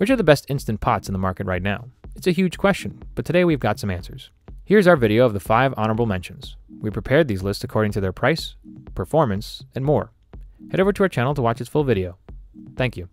Which are the best instant pots in the market right now? It's a huge question, but today we've got some answers. Here's our video of the 5 honorable mentions. We prepared these lists according to their price, performance, and more. Head over to our channel to watch its full video. Thank you.